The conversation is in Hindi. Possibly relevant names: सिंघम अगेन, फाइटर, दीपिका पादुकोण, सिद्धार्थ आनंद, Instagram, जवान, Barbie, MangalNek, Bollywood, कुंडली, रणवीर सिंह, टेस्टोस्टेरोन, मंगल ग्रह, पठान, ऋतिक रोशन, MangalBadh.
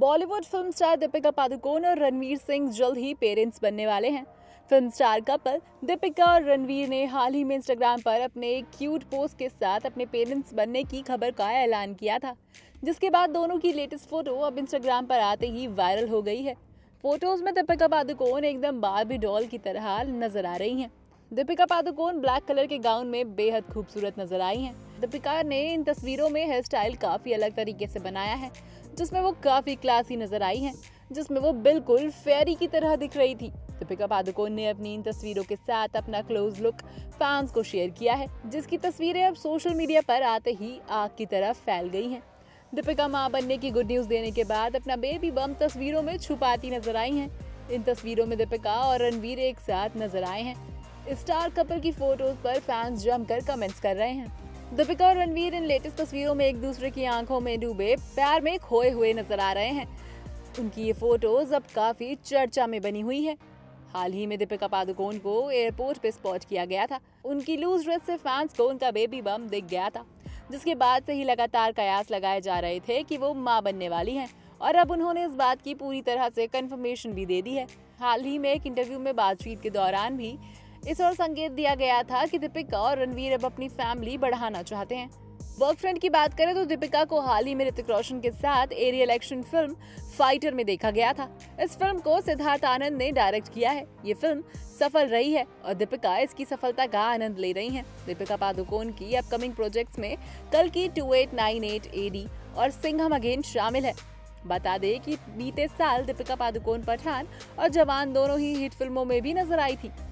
बॉलीवुड फिल्म स्टार दीपिका पादुकोण और रणवीर सिंह जल्द ही पेरेंट्स बनने वाले हैं। फिल्म स्टार कपल दीपिका और रणवीर ने हाल ही में इंस्टाग्राम पर अपने क्यूट पोस्ट के साथ अपने पेरेंट्स बनने की खबर का ऐलान किया था, जिसके बाद दोनों की लेटेस्ट फोटो अब इंस्टाग्राम पर आते ही वायरल हो गई है। फोटोज में दीपिका पादुकोण एकदम बार्बी डॉल की तरह नजर आ रही हैं। दीपिका पादुकोण ब्लैक कलर के गाउन में बेहद खूबसूरत नजर आई हैं। दीपिका ने इन तस्वीरों में हेयर स्टाइल काफ़ी अलग तरीके से बनाया है, जिसमें वो काफ़ी क्लासी नजर आई हैं, जिसमें वो बिल्कुल फेरी की तरह दिख रही थी। दीपिका पादुकोण ने अपनी इन तस्वीरों के साथ अपना क्लोज लुक फैंस को शेयर किया है, जिसकी तस्वीरें अब सोशल मीडिया पर आते ही आग की तरह फैल गई हैं। दीपिका मां बनने की गुड न्यूज़ देने के बाद अपना बेबी बम तस्वीरों में छुपाती नजर आई हैं। इन तस्वीरों में दीपिका और रणवीर एक साथ नजर आए हैं। स्टार कपल की फोटोज पर फैंस जमकर कमेंट्स कर रहे हैं। दीपिका और रणवीर इन लेटेस्ट तस्वीरों में एक दूसरे की आंखों में डूबे प्यार में खोए हुए नजर आ रहे हैं। उनकी ये फोटोज अब काफी चर्चा में बनी हुई है। हाल ही में दीपिका पादुकोण को एयरपोर्ट पे स्पॉट किया गया था। उनकी लूज ड्रेस से फैंस को उनका बेबी बम दिख गया था, जिसके बाद से ही लगातार कयास लगाए जा रहे थे कि वो मां बनने वाली हैं, और अब उन्होंने इस बात की पूरी तरह से कंफर्मेशन भी दे दी है। हाल ही में एक इंटरव्यू में बातचीत के दौरान भी इस और संकेत दिया गया था कि दीपिका और रणवीर अब अपनी फैमिली बढ़ाना चाहते हैं। वर्क फ्रेंड की बात करें तो दीपिका को हाल ही में ऋतिक रोशन के साथ एरियल एक्शन फिल्म फाइटर में देखा गया था। इस फिल्म को सिद्धार्थ आनंद ने डायरेक्ट किया है। ये फिल्म सफल रही है और दीपिका इसकी सफलता का आनंद ले रही हैं। दीपिका पादुकोण की अपकमिंग प्रोजेक्ट्स में कल की 2898 AD और सिंघम अगेन शामिल है। बता दें कि बीते साल दीपिका पादुकोण पठान और जवान दोनों ही हिट फिल्मों में भी नजर आई थी।